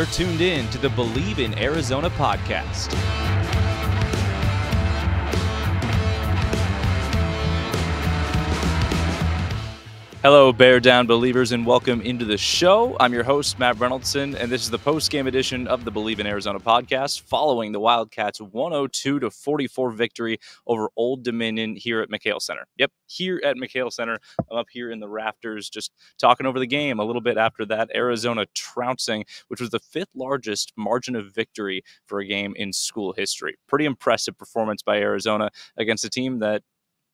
You're tuned in to the Bleav in Arizona podcast. Hello, Bear Down Believers, and welcome into the show. I'm your host, Matt Reynoldson, and this is the post-game edition of the Bleav in Arizona podcast following the Wildcats' 102-44 victory over Old Dominion here at McKale Center. Yep, here at McKale Center. I'm up here in the rafters just talking over the game a little bit after that Arizona trouncing, which was the fifth-largest margin of victory for a game in school history. Pretty impressive performance by Arizona against a team that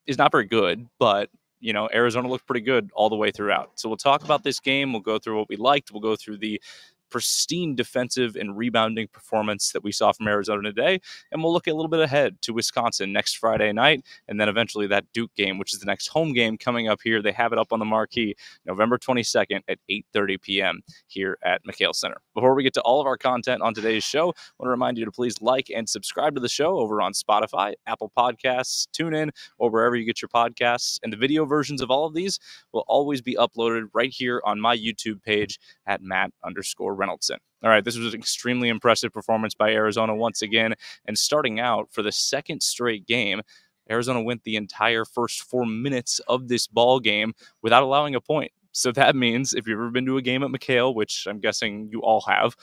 is not very good, but you know, Arizona looked pretty good all the way throughout. So we'll talk about this game. We'll go through what we liked. We'll go through the pristine defensive and rebounding performance that we saw from Arizona today. And we'll look a little bit ahead to Wisconsin next Friday night. And then eventually that Duke game, which is the next home game coming up here. They have it up on the marquee, November 22nd at 8:30 p.m. here at McKale Center. Before we get to all of our content on today's show, I want to remind you to please like and subscribe to the show over on Spotify, Apple Podcasts, TuneIn, or wherever you get your podcasts. And the video versions of all of these will always be uploaded right here on my YouTube page at Matt_Reynoldson. All right, this was an extremely impressive performance by Arizona once again. And starting out for the second straight game, Arizona went the entire first 4 minutes of this ball game without allowing a point. So that means if you've ever been to a game at McKale, which I'm guessing you all have,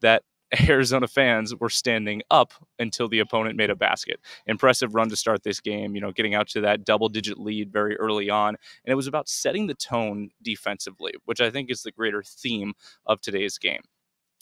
that Arizona fans were standing up until the opponent made a basket. Impressive run to start this game, you know, getting out to that double-digit lead very early on. And it was about setting the tone defensively, which I think is the greater theme of today's game.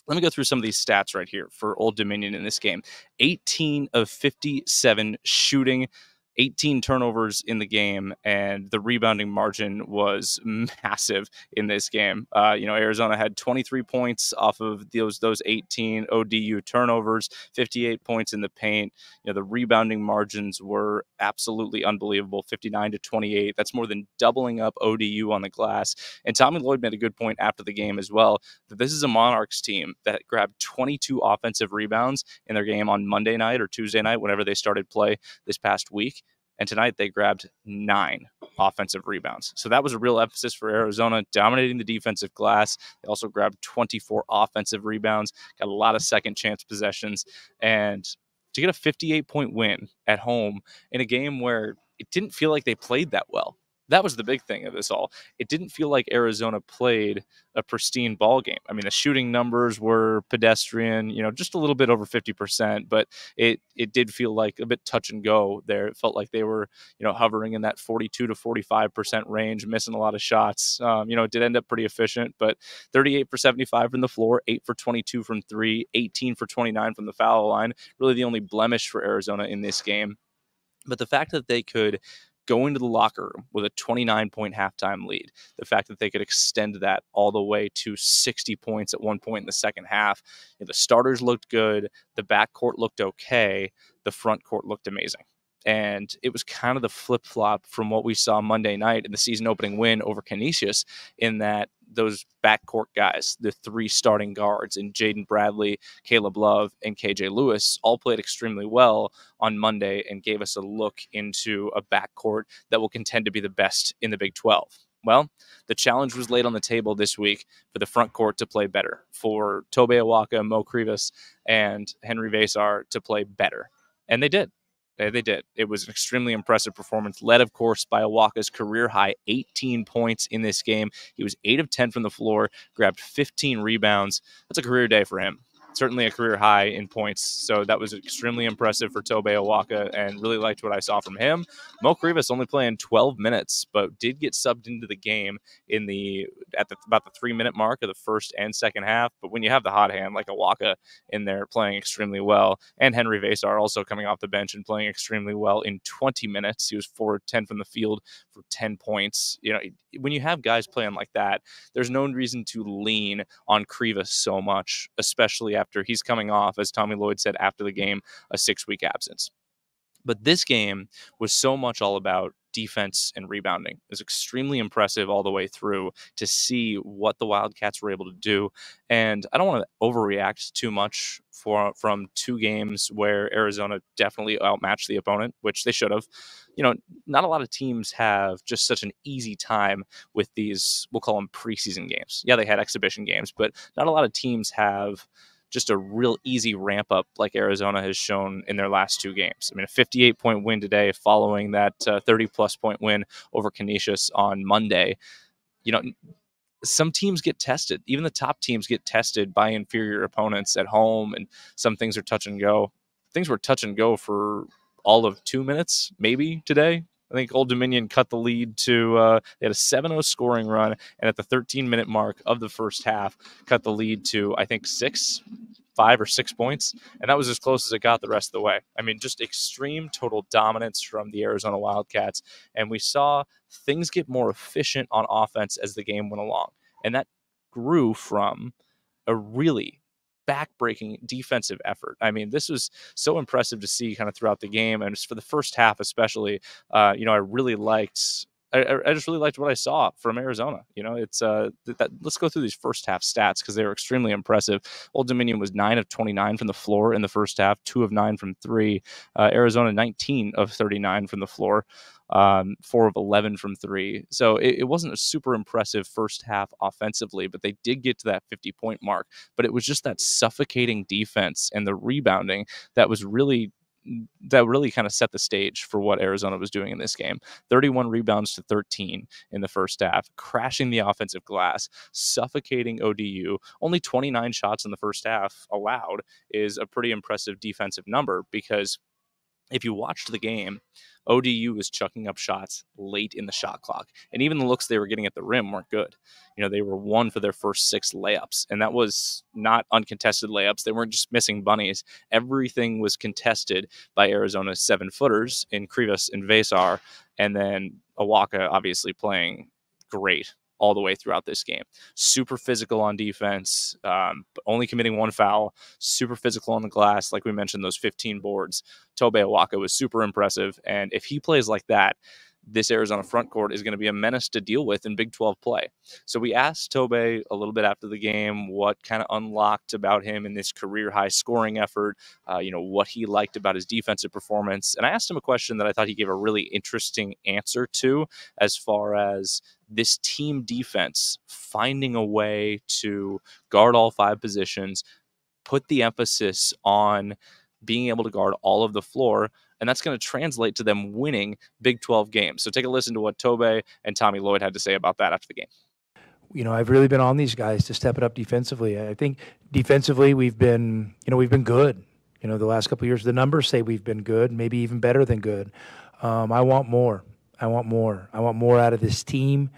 Let me go through some of these stats right here for Old Dominion in this game. 18 of 57 shooting, 18 turnovers in the game, and the rebounding margin was massive in this game. You know, Arizona had 23 points off of those 18 ODU turnovers, 58 points in the paint. You know, the rebounding margins were absolutely unbelievable, 59 to 28. That's more than doubling up ODU on the glass. And Tommy Lloyd made a good point after the game as well, that this is a Monarchs team that grabbed 22 offensive rebounds in their game on Monday night or Tuesday night, whenever they started play this past week. And tonight they grabbed 9 offensive rebounds. So that was a real emphasis for Arizona, dominating the defensive glass. They also grabbed 24 offensive rebounds, got a lot of second chance possessions. And to get a 58-point win at home in a game where it didn't feel like they played that well. That was the big thing of this all. It didn't feel like Arizona played a pristine ball game. I mean, the shooting numbers were pedestrian, you know, just a little bit over 50%, but it did feel like a bit touch and go there. It felt like they were, you know, hovering in that 42 to 45% range, missing a lot of shots. You know, it did end up pretty efficient, but 38 for 75 from the floor, 8 for 22 from 3, 18 for 29 from the foul line. Really the only blemish for Arizona in this game. But the fact that they could go into the locker room with a 29-point halftime lead, the fact that they could extend that all the way to 60 points at one point in the second half, you know, the starters looked good, the backcourt looked okay, the front court looked amazing. And it was kind of the flip-flop from what we saw Monday night in the season-opening win over Canisius, in that those backcourt guys, the 3 starting guards, and Jaden Bradley, Caleb Love, and K.J. Lewis all played extremely well on Monday and gave us a look into a backcourt that will contend to be the best in the Big 12. Well, the challenge was laid on the table this week for the front court to play better, for Tobe Awaka, Mo Krivas, and Henri Veesaar to play better. And they did. They did. It was an extremely impressive performance, led, of course, by Awaka's career-high 18 points in this game. He was 8 of 10 from the floor, grabbed 15 rebounds. That's a career day for him. Certainly a career high in points. So that was extremely impressive for Tobe Awaka, and really liked what I saw from him. Mo Krivas only playing 12 minutes, but did get subbed into the game at about the 3-minute mark of the first and second half. But when you have the hot hand like Awaka in there playing extremely well, and Henri Veesaar also coming off the bench and playing extremely well in 20 minutes, he was 4 of 10 from the field for 10 points. You know, when you have guys playing like that, there's no reason to lean on Krivas so much, especially after he's coming off, as Tommy Lloyd said after the game, a 6-week absence. But this game was so much all about defense and rebounding. It was extremely impressive all the way through to see what the Wildcats were able to do. And I don't want to overreact too much from two games where Arizona definitely outmatched the opponent, which they should have. You know, not a lot of teams have just such an easy time with these, we'll call them preseason games. Yeah, they had exhibition games, but not a lot of teams have just a real easy ramp up like Arizona has shown in their last two games. I mean, a 58-point win today following that 30-plus point win over Canisius on Monday. You know, some teams get tested. Even the top teams get tested by inferior opponents at home, and some things are touch and go. Things were touch and go for all of 2 minutes, maybe, today. I think Old Dominion cut the lead to, they had a 7-0 scoring run, and at the 13-minute mark of the first half, cut the lead to, I think, 5 or 6 points, and that was as close as it got the rest of the way. I mean, just extreme total dominance from the Arizona Wildcats, and we saw things get more efficient on offense as the game went along, and that grew from a really back-breaking defensive effort. I mean, this was so impressive to see kind of throughout the game, and just for the first half especially. You know, I just really liked what I saw from Arizona. You know, it's let's go through these first half stats because they were extremely impressive. Old Dominion was 9 of 29 from the floor in the first half, 2 of 9 from 3. Arizona 19 of 39 from the floor, 4 of 11 from 3. So it wasn't a super impressive first half offensively, but they did get to that 50-point mark. But it was just that suffocating defense and the rebounding that was really kind of set the stage for what Arizona was doing in this game. 31 rebounds to 13 in the first half, crashing the offensive glass, suffocating ODU. Only 29 shots in the first half allowed is a pretty impressive defensive number, because if you watched the game, ODU was chucking up shots late in the shot clock, and even the looks they were getting at the rim weren't good. You know, they were 1 for their first 6 layups, and that was not uncontested layups. They weren't just missing bunnies. Everything was contested by Arizona's 7-footers in Krivas and Veesaar, and then Awaka obviously playing great all the way throughout this game. Super physical on defense, but only committing 1 foul. Super physical on the glass. Like we mentioned, those 15 boards. Tobe Awaka was super impressive. And if he plays like that, this Arizona front court is going to be a menace to deal with in Big 12 play. So we asked Tobe a little bit after the game what kind of unlocked about him in this career-high scoring effort, you know, what he liked about his defensive performance. And I asked him a question that I thought he gave a really interesting answer to, as far as this team defense finding a way to guard all 5 positions, put the emphasis on being able to guard all of the floor, and that's going to translate to them winning Big 12 games. So take a listen to what Tobe and Tommy Lloyd had to say about that after the game. You know, I've really been on these guys to step it up defensively. I think defensively we've been good. You know, the last couple of years, the numbers say we've been good, maybe even better than good. I want more. I want more. I want more out of this team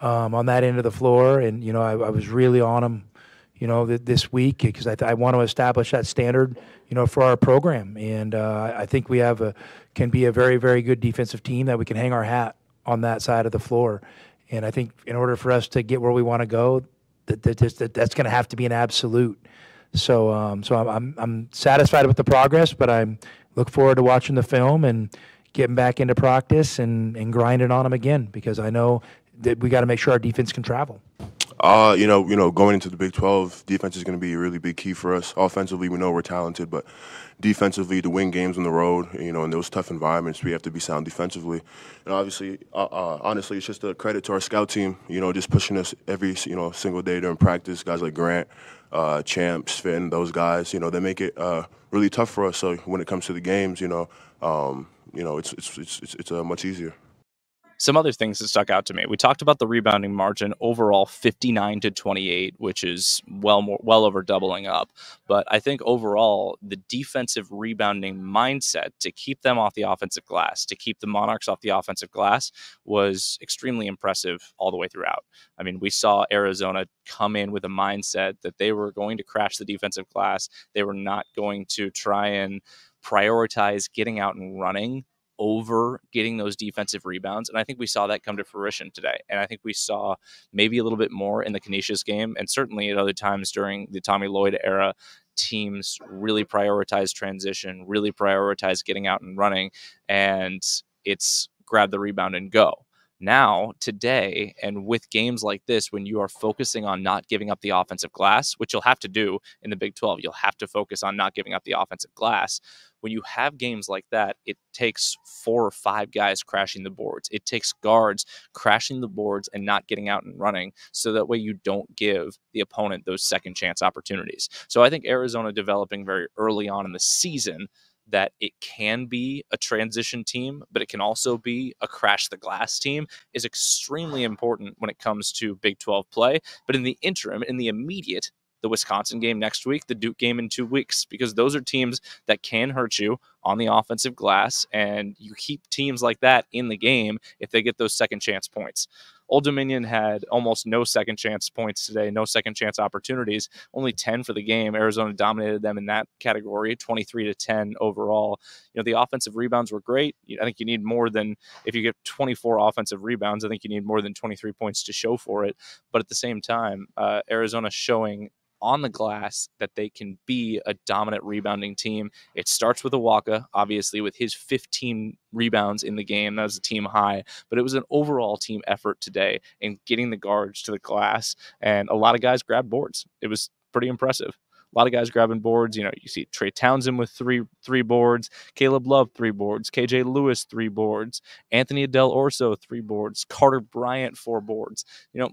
on that end of the floor. And, you know, I was really on them, you know, this week, because I want to establish that standard, you know, for our program. And I think we have can be a very, very good defensive team that we can hang our hat on that side of the floor. And I think in order for us to get where we want to go, that's going to have to be an absolute. So so I'm satisfied with the progress, but I look forward to watching the film and getting back into practice and grinding on them again, because I know that we got to make sure our defense can travel. You know, going into the Big 12, defense is going to be a really big key for us. Offensively, we know we're talented, but defensively, to win games on the road, you know, in those tough environments, we have to be sound defensively. And obviously, honestly, it's just a credit to our scout team, you know, just pushing us every, you know, single day during practice. Guys like Grant, Champs, Finn, those guys, you know, they make it really tough for us. So when it comes to the games, you know, it's much easier. Some other things that stuck out to me. We talked about the rebounding margin overall, 59 to 28, which is well over doubling up. But I think overall, the defensive rebounding mindset to keep them off the offensive glass, to keep the Monarchs off the offensive glass, was extremely impressive all the way throughout. I mean, we saw Arizona come in with a mindset that they were going to crash the defensive glass. They were not going to try and prioritize getting out and running over getting those defensive rebounds. And I think we saw that come to fruition today. And I think we saw maybe a little bit more in the Canisius game, and certainly at other times during the Tommy Lloyd era, teams really prioritize transition, really prioritize getting out and running. And it's grab the rebound and go. Now, today, and with games like this, when you are focusing on not giving up the offensive glass, which you'll have to do in the Big 12, you'll have to focus on not giving up the offensive glass. When you have games like that, it takes 4 or 5 guys crashing the boards. It takes guards crashing the boards and not getting out and running, so that way you don't give the opponent those second chance opportunities. So I think Arizona developing very early on in the season that it can be a transition team, but it can also be a crash the glass team, is extremely important when it comes to Big 12 play. But in the interim, in the immediate, the Wisconsin game next week, the Duke game in 2 weeks, because those are teams that can hurt you on the offensive glass, and you keep teams like that in the game if they get those second chance points. Old Dominion had almost no second chance points today, no second chance opportunities, only 10 for the game. Arizona dominated them in that category, 23-10 overall. You know, the offensive rebounds were great. I think you need more than, if you get 24 offensive rebounds, I think you need more than 23 points to show for it. But at the same time, Arizona showing on the glass that they can be a dominant rebounding team. It starts with Awaka, obviously, with his 15 rebounds in the game. That was a team high, but it was an overall team effort today in getting the guards to the glass, and a lot of guys grabbed boards. It was pretty impressive. A lot of guys grabbing boards. You know, you see Trey Townsend with three boards, Caleb Love 3 boards, K.J. Lewis 3 boards, Anthony Dell'Orso 3 boards, Carter Bryant 4 boards. You know,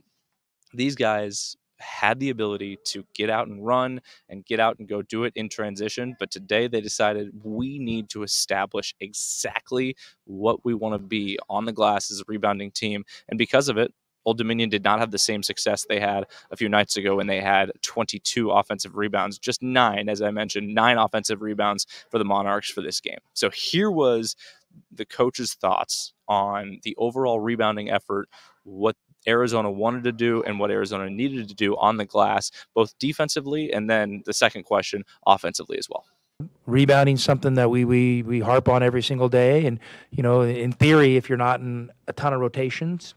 these guys had the ability to get out and run and get out and go do it in transition. But today they decided we need to establish exactly what we want to be on the glass as a rebounding team. And because of it, Old Dominion did not have the same success they had a few nights ago when they had 22 offensive rebounds, just 9, as I mentioned, 9 offensive rebounds for the Monarchs for this game. So here was the coach's thoughts on the overall rebounding effort, what Arizona wanted to do and what Arizona needed to do on the glass, both defensively and then the second question, offensively as well. Rebounding, something that we harp on every single day. And, you know, in theory, if you're not in a ton of rotations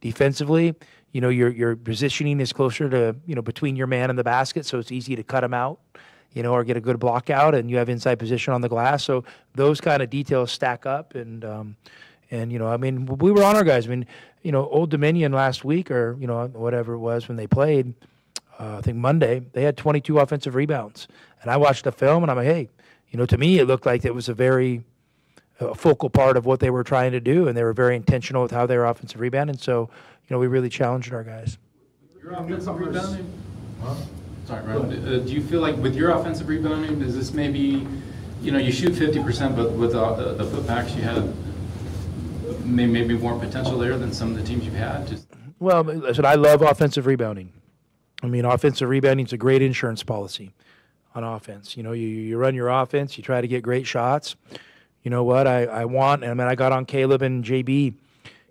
defensively, you know, your positioning is closer to, you know, between your man and the basket. So it's easy to cut them out, you know, or get a good block out, and you have inside position on the glass. So those kind of details stack up. And, you know, I mean, we were on our guys. I mean, you know, Old Dominion last week, or, you know, whatever it was when they played, I think Monday, they had 22 offensive rebounds. And I watched the film, and I'm like, hey, you know, to me it looked like it was a very focal part of what they were trying to do, and they were very intentional with how they were offensive rebounding. So, you know, we really challenged our guys. Your offensive rebounding? Huh? Sorry, Rob. Do you feel like with your offensive rebounding, is this maybe, you know, you shoot 50%, but with the putbacks you had, maybe more potential there than some of the teams you've had? Well, listen, I love offensive rebounding. I mean, offensive rebounding is a great insurance policy on offense. You know, you run your offense, you try to get great shots. You know what? I got on Caleb and JB,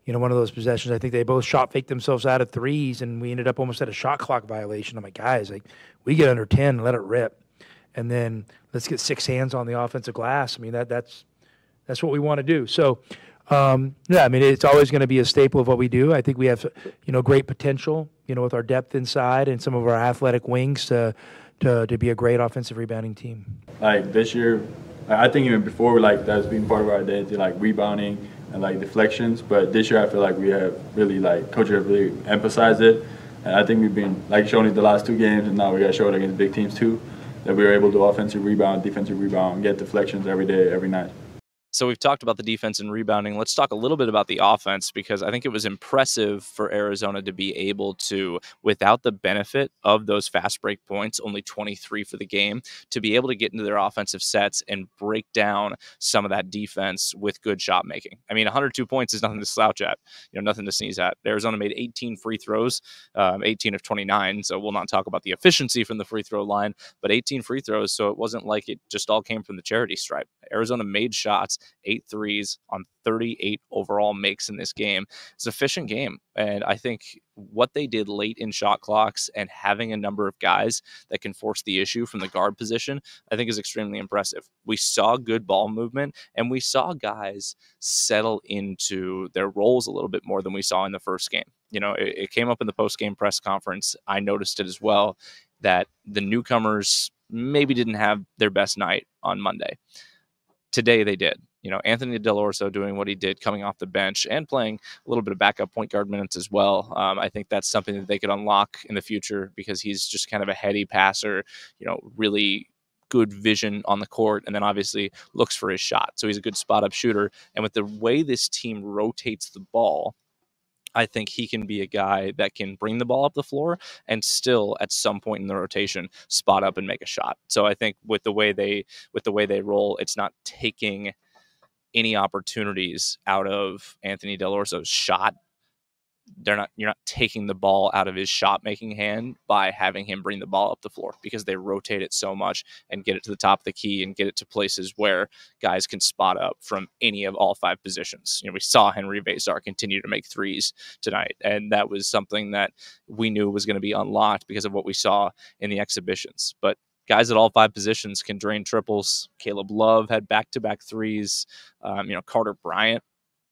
you know, one of those possessions. I think they both shot faked themselves out of threes, and we ended up almost at a shot clock violation. I'm like, guys, like, we get under 10 and let it rip. And then let's get 6 hands on the offensive glass. I mean, that's what we want to do. So, yeah, I mean, it's always going to be a staple of what we do. I think we have, you know, great potential, you know, with our depth inside and some of our athletic wings to be a great offensive rebounding team. Like this year, I think even before, like, that's been part of our identity, like rebounding and like deflections. But this year, I feel like we have really, like, coaches have really emphasized it. And I think we've been, like, showing it the last 2 games, and now we got to show it against big teams too, that we were able to offensive rebound, defensive rebound, get deflections every day, every night. So we've talked about the defense and rebounding. Let's talk a little bit about the offense, because I think it was impressive for Arizona to be able to, without the benefit of those fast break points, only 23 for the game, to be able to get into their offensive sets and break down some of that defense with good shot making. I mean, 102 points is nothing to slouch at, you know, nothing to sneeze at. Arizona made 18 free throws, 18 of 29. So we'll not talk about the efficiency from the free throw line, but 18 free throws. So it wasn't like it just all came from the charity stripe. Arizona made shots. 8 threes on 38 overall makes in this game. It's an efficient game. And I think what they did late in shot clocks and having a number of guys that can force the issue from the guard position, I think is extremely impressive. We saw good ball movement, and we saw guys settle into their roles a little bit more than we saw in the first game. You know, it came up in the post-game press conference. I noticed it as well, that the newcomers maybe didn't have their best night on Monday. Today they did. you know, Anthony Dell'Orso doing what he did coming off the bench and playing a little bit of backup point guard minutes as well. I think that's something that they could unlock in the future, because he's just kind of a heady passer, you know, really good vision on the court, and then obviously looks for his shot. So he's a good spot-up shooter. And with the way this team rotates the ball, I think he can be a guy that can bring the ball up the floor and still at some point in the rotation spot up and make a shot. So I think with the way they roll, it's not taking any opportunities out of Anthony Dell'Orso's shot. You're not taking the ball out of his shot making hand by having him bring the ball up the floor, because they rotate it so much and get it to the top of the key and get it to places where guys can spot up from any of all five positions. You know, we saw Henri Veesaar continue to make threes tonight, and that was something that we knew was going to be unlocked because of what we saw in the exhibitions. But guys at all five positions can drain triples. Caleb Love had back-to-back threes. You know, Carter Bryant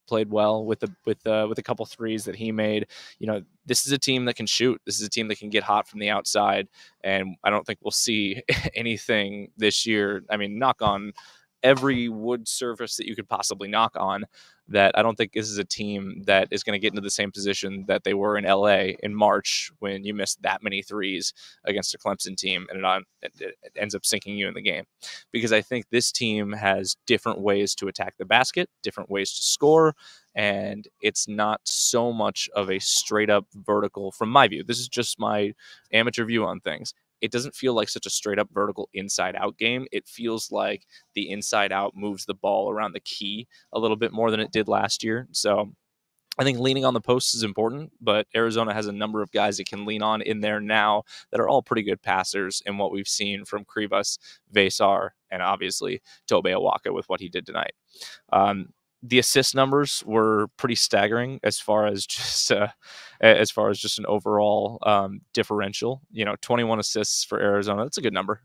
played well with a couple threes that he made. You know, this is a team that can shoot. This is a team that can get hot from the outside, and I don't think we'll see anything this year. I mean, knock on every wood surface that you could possibly knock on, that I don't think this is a team that is going to get into the same position that they were in LA in March, when you missed that many threes against a Clemson team and it ends up sinking you in the game. Because I think this team has different ways to attack the basket, different ways to score, and it's not so much of a straight up vertical. From my view, this is just my amateur view on things, it doesn't feel like such a straight up vertical inside out game. It feels like the inside out moves the ball around the key a little bit more than it did last year. So I think leaning on the posts is important, but Arizona has a number of guys it can lean on in there now that are all pretty good passers in what we've seen from Krivas, Veesaar, and obviously Tobe Awaka with what he did tonight. The assist numbers were pretty staggering as far as just an overall differential. You know, 21 assists for Arizona. That's a good number.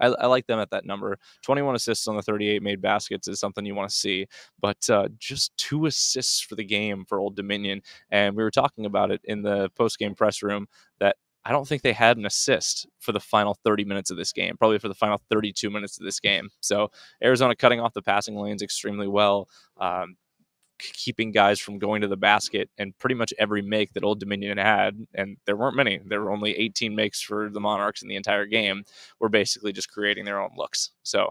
I like them at that number. 21 assists on the 38 made baskets is something you want to see, but just 2 assists for the game for Old Dominion. And we were talking about it in the post-game press room that I don't think they had an assist for the final 30 minutes of this game, probably for the final 32 minutes of this game. So Arizona cutting off the passing lanes extremely well, keeping guys from going to the basket, and pretty much every make that Old Dominion had, and there weren't many, there were only 18 makes for the Monarchs in the entire game, were basically just creating their own looks. So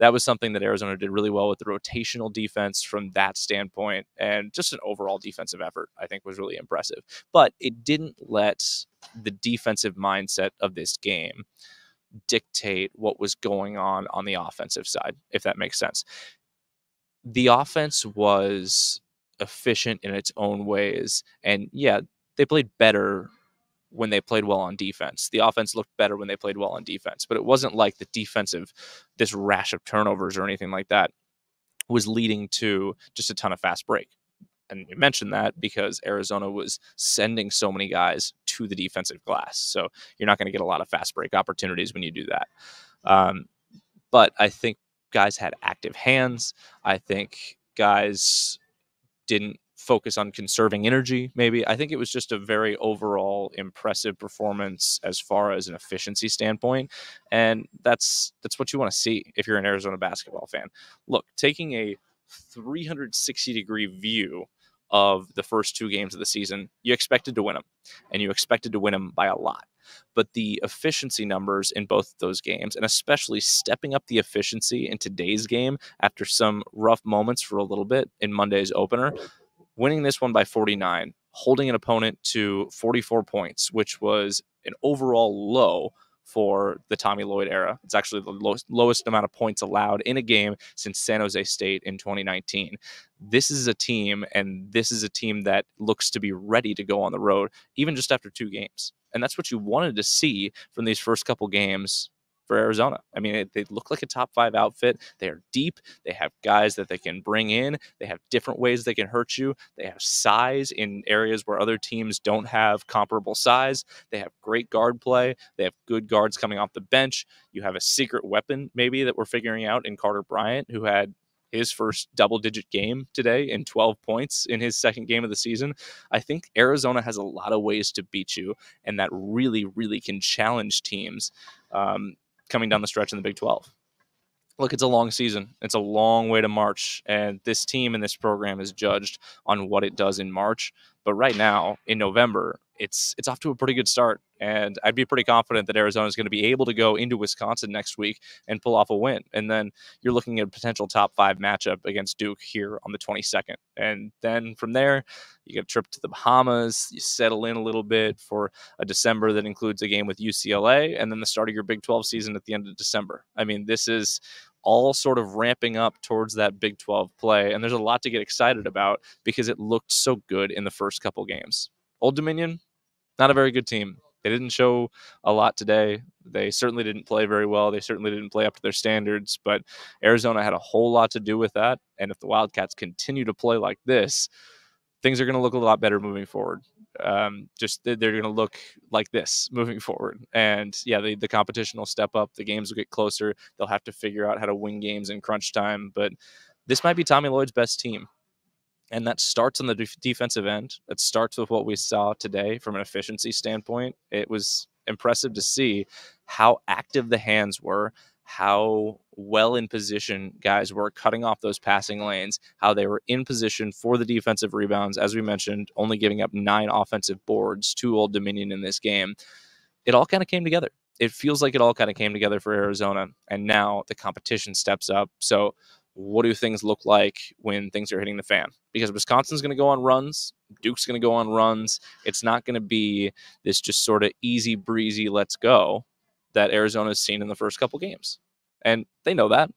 that was something that Arizona did really well with, the rotational defense from that standpoint, and just an overall defensive effort, I think, was really impressive. But it didn't let the defensive mindset of this game dictate what was going on the offensive side, if that makes sense. The offense was efficient in its own ways, and yeah, they played better when they played well on defense. The offense looked better when they played well on defense, but it wasn't like the defensive, this rash of turnovers or anything like that was leading to just a ton of fast break. And we mentioned that because Arizona was sending so many guys to the defensive glass. So you're not going to get a lot of fast break opportunities when you do that. But I think guys had active hands. I think guys didn't focus on conserving energy, maybe. I think it was just a very overall impressive performance as far as an efficiency standpoint, and that's what you want to see if you're an Arizona basketball fan. Look, taking a 360-degree view of the first 2 games of the season, you expected to win them, and you expected to win them by a lot. But the efficiency numbers in both of those games, and especially stepping up the efficiency in today's game after some rough moments for a little bit in Monday's opener, winning this one by 49, holding an opponent to 44 points, which was an overall low for the Tommy Lloyd era. It's actually the lowest amount of points allowed in a game since San Jose State in 2019. This is a team, and this is a team that looks to be ready to go on the road, even just after 2 games. And that's what you wanted to see from these first couple games for Arizona. I mean, they look like a top-5 outfit. They are deep. They have guys that they can bring in. They have different ways they can hurt you. They have size in areas where other teams don't have comparable size. They have great guard play. They have good guards coming off the bench. You have a secret weapon, maybe, that we're figuring out in Carter Bryant, who had his first double-digit game today and 12 points in his second game of the season. I think Arizona has a lot of ways to beat you, and that really, really can challenge teams coming down the stretch in the Big 12. look, it's a long season. It's a long way to March, and this team and this program is judged on what it does in March. But right now, in November, it's off to a pretty good start, and I'd be pretty confident that Arizona is going to be able to go into Wisconsin next week and pull off a win. And then you're looking at a potential top-5 matchup against Duke here on the 22nd. And then from there, you get a trip to the Bahamas, you settle in a little bit for a December that includes a game with UCLA, and then the start of your Big 12 season at the end of December. I mean, this is all sort of ramping up towards that Big 12 play, and there's a lot to get excited about because it looked so good in the first couple games. Old Dominion, not a very good team. They didn't show a lot today. They certainly didn't play very well. They certainly didn't play up to their standards, but Arizona had a whole lot to do with that. And if the Wildcats continue to play like this, things are going to look a lot better moving forward. They're going to look like this moving forward. And yeah, the competition will step up. The games will get closer. They'll have to figure out how to win games in crunch time. But this might be Tommy Lloyd's best team. And that starts on the defensive end. That starts with what we saw today from an efficiency standpoint. It was impressive to see how active the hands were, how well in position guys were cutting off those passing lanes, how they were in position for the defensive rebounds. As we mentioned, only giving up 9 offensive boards to Old Dominion in this game. It all kind of came together. It feels like it all kind of came together for Arizona. And now the competition steps up. So what do things look like when things are hitting the fan? Because Wisconsin's going to go on runs. Duke's going to go on runs. It's not going to be this just sort of easy breezy let's go that Arizona's seen in the first couple games. And they know that.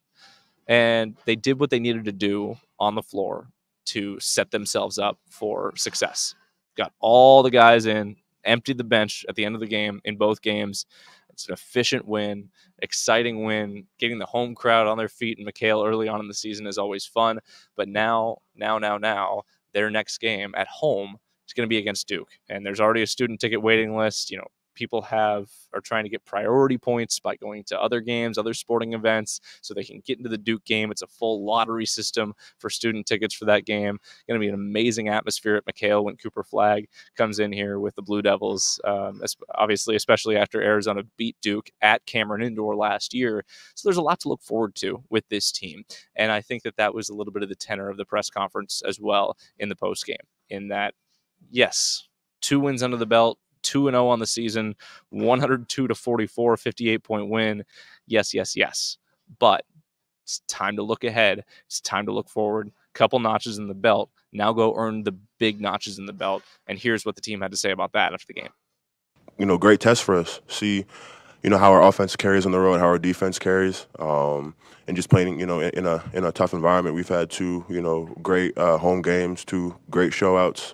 And they did what they needed to do on the floor to set themselves up for success. Got all the guys in, emptied the bench at the end of the game in both games. It's an efficient win, exciting win, getting the home crowd on their feet. And McKale early on in the season is always fun. But now, their next game at home is going to be against Duke. And there's already a student ticket waiting list. You know, people are trying to get priority points by going to other games, other sporting events, so they can get into the Duke game. It's a full lottery system for student tickets for that game. Going to be an amazing atmosphere at McKale when Cooper Flagg comes in here with the Blue Devils, obviously, especially after Arizona beat Duke at Cameron Indoor last year. So there's a lot to look forward to with this team. And I think that was a little bit of the tenor of the press conference as well in the postgame, in that, yes, 2 wins under the belt, 2-0 on the season, 102-44, 58-point win. Yes. But it's time to look ahead. It's time to look forward. Couple notches in the belt. Now go earn the big notches in the belt. And here's what the team had to say about that after the game. You know, great test for us. See, you know, how our offense carries on the road, how our defense carries, and just playing, you know, in a tough environment. We've had 2, you know, great home games, 2 great showouts.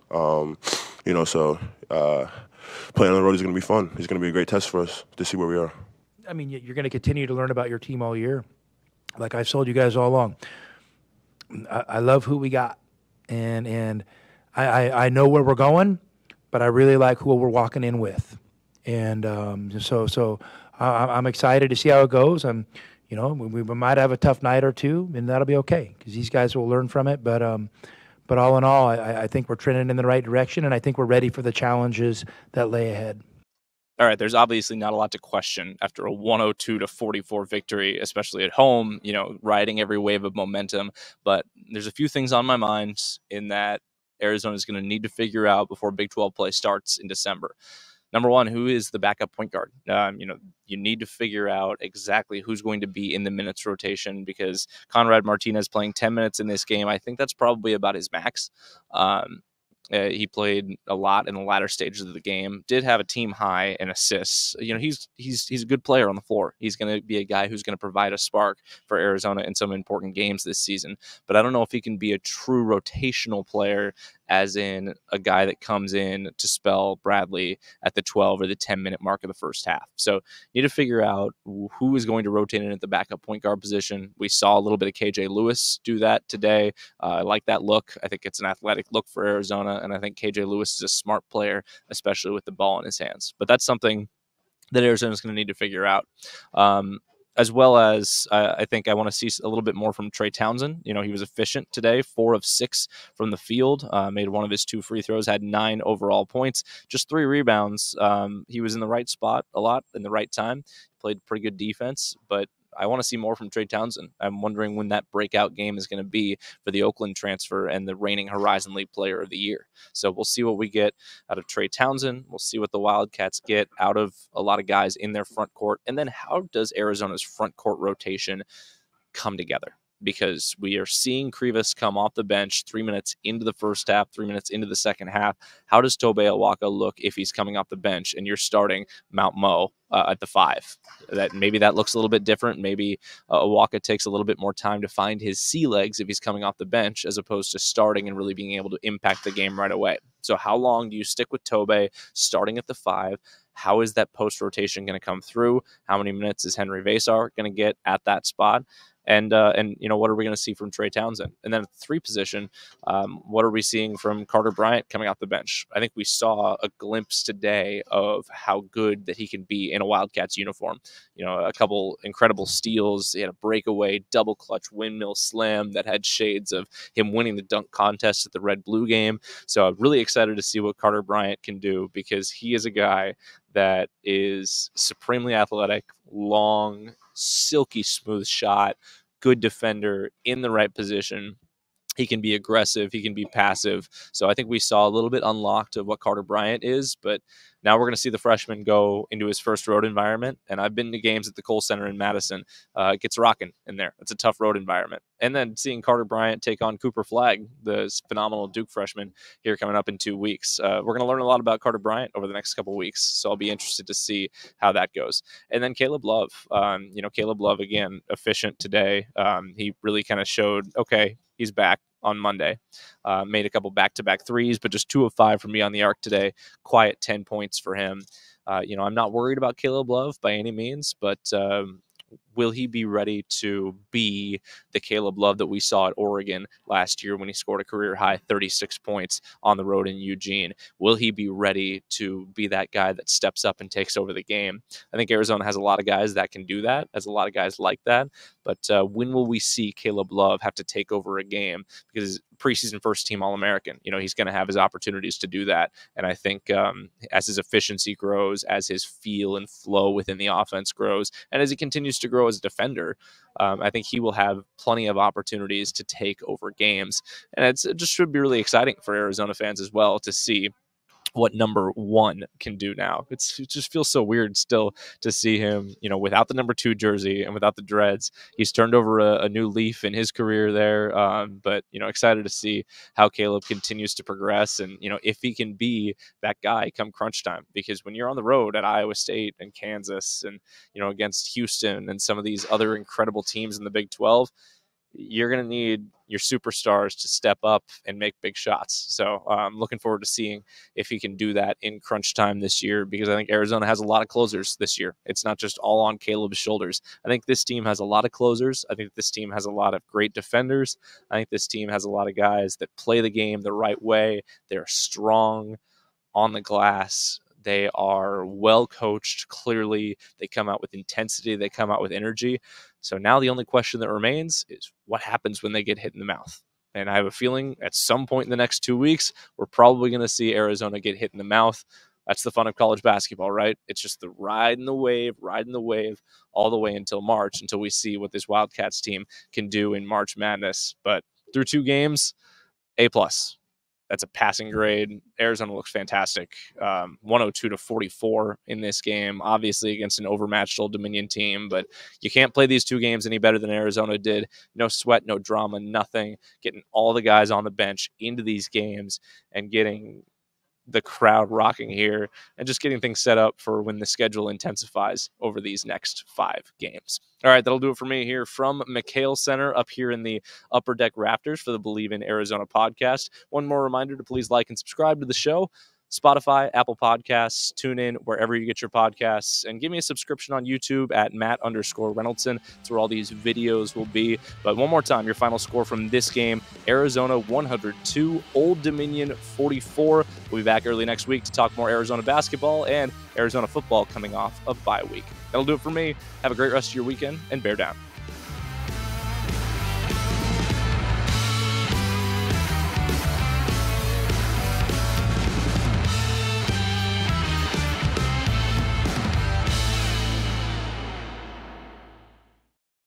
You know, so playing on the road is going to be fun. It's going to be a great test for us to see where we are. I mean, you're going to continue to learn about your team all year. Like I've told you guys all along, I love who we got. And I know where we're going, but I really like who we're walking in with. And so I'm excited to see how it goes. You know, we might have a tough night or 2, and that'll be okay because these guys will learn from it. But all in all, I think we're trending in the right direction, and I think we're ready for the challenges that lay ahead. All right, there's obviously not a lot to question after a 102-44 victory, especially at home, you know, riding every wave of momentum. But there's a few things on my mind in that Arizona is going to need to figure out before Big 12 play starts in December. Number one, who is the backup point guard? You know, you need to figure out exactly who's going to be in the minutes rotation because Conrad Martinez playing 10 minutes in this game, I think that's probably about his max. He played a lot in the latter stages of the game, did have a team high in assists. You know, he's a good player on the floor. He's going to be a guy who's going to provide a spark for Arizona in some important games this season. But I don't know if he can be a true rotational player, as in a guy that comes in to spell Bradley at the 12 or the 10-minute mark of the first half. So you need to figure out who is going to rotate in at the backup point guard position. We saw a little bit of K.J. Lewis do that today. I like that look. I think it's an athletic look for Arizona, and I think K.J. Lewis is a smart player, especially with the ball in his hands. But that's something that Arizona's going to need to figure out. As well as I think I want to see a little bit more from Trey Townsend. You know, he was efficient today, 4 of 6 from the field, made one of his 2 free throws, had 9 overall points, just 3 rebounds. He was in the right spot a lot in the right time, played pretty good defense, but I want to see more from Trey Townsend. I'm wondering when that breakout game is going to be for the Oakland transfer and the reigning Horizon League player of the year. So we'll see what we get out of Trey Townsend. We'll see what the Wildcats get out of a lot of guys in their front court. And then how does Arizona's front court rotation come together? Because we are seeing Krivas come off the bench 3 minutes into the first half, 3 minutes into the second half. How does Tobe Awaka look if he's coming off the bench and you're starting Mount Mo at the 5? Maybe that looks a little bit different. Maybe Awaka takes a little bit more time to find his sea legs if he's coming off the bench as opposed to starting and really being able to impact the game right away. So how long do you stick with Tobe starting at the 5? How is that post-rotation going to come through? How many minutes is Henri Veesaar going to get at that spot? And you know, what are we going to see from Trey Townsend? And then at the 3 position, what are we seeing from Carter Bryant coming off the bench? I think we saw a glimpse today of how good that he can be in a Wildcats uniform. You know, a couple incredible steals. He had a breakaway, double clutch windmill slam that had shades of him winning the dunk contest at the Red-Blue game. So I'm really excited to see what Carter Bryant can do, because he is a guy that is supremely athletic, long, silky smooth shot, good defender in the right position. He can be aggressive. He can be passive. So I think we saw a little bit unlocked of what Carter Bryant is, but now we're going to see the freshman go into his first road environment. And I've been to games at the Kohl Center in Madison. It gets rocking in there. It's a tough road environment. And then seeing Carter Bryant take on Cooper Flagg, the phenomenal Duke freshman here coming up in 2 weeks. We're going to learn a lot about Carter Bryant over the next couple of weeks. So I'll be interested to see how that goes. And then Caleb Love, you know, Caleb Love, again, efficient today. He really kind of showed, okay, he's back on Monday. Made a couple back-to-back threes, but just 2 of 5 from beyond the arc today. Quiet 10 points for him. You know, I'm not worried about Caleb Love by any means, but will he be ready to be the Caleb Love that we saw at Oregon last year when he scored a career-high 36 points on the road in Eugene? Will he be ready to be that guy that steps up and takes over the game? I think Arizona has a lot of guys that can do that, has a lot of guys like that. But when will we see Caleb Love have to take over a game? Because preseason first-team All-American, you know, he's going to have his opportunities to do that. And I think as his efficiency grows, as his feel and flow within the offense grows, and as he continues to grow as a defender, I think he will have plenty of opportunities to take over games. And it just should be really exciting for Arizona fans as well to see what number 1 can do now. It just feels so weird still to see him, you know, without the number 2 jersey and without the dreads. He's turned over a new leaf in his career there. But, you know, excited to see how Caleb continues to progress and, you know, if he can be that guy come crunch time. Because when you're on the road at Iowa State and Kansas and, you know, against Houston and some of these other incredible teams in the Big 12, you're going to need your superstars to step up and make big shots. So I'm looking forward to seeing if he can do that in crunch time this year, because I think Arizona has a lot of closers this year. It's not just all on Caleb's shoulders. I think this team has a lot of closers. I think this team has a lot of great defenders. I think this team has a lot of guys that play the game the right way. They're strong on the glass. They are well coached, clearly. They come out with intensity. They come out with energy. So now the only question that remains is what happens when they get hit in the mouth. And I have a feeling at some point in the next 2 weeks, we're probably going to see Arizona get hit in the mouth. That's the fun of college basketball, right? It's just the riding the wave all the way until March, until we see what this Wildcats team can do in March Madness. But through 2 games, A+. That's a passing grade. Arizona looks fantastic. 102-44 in this game, obviously against an overmatched Old Dominion team, but you can't play these 2 games any better than Arizona did. No sweat, no drama, nothing. Getting all the guys on the bench into these games and getting the crowd rocking here and just getting things set up for when the schedule intensifies over these next 5 games. All right, that'll do it for me here from McKale Center up here in the Upper Deck Rafters for the Bleav in Arizona podcast. One more reminder to please like and subscribe to the show. Spotify, Apple Podcasts, tune in wherever you get your podcasts, and give me a subscription on YouTube at Matt_Reynoldson. That's where all these videos will be. But one more time, your final score from this game, Arizona 102, Old Dominion 44. We'll be back early next week to talk more Arizona basketball and Arizona football coming off of bye week. That'll do it for me. Have a great rest of your weekend, and bear down.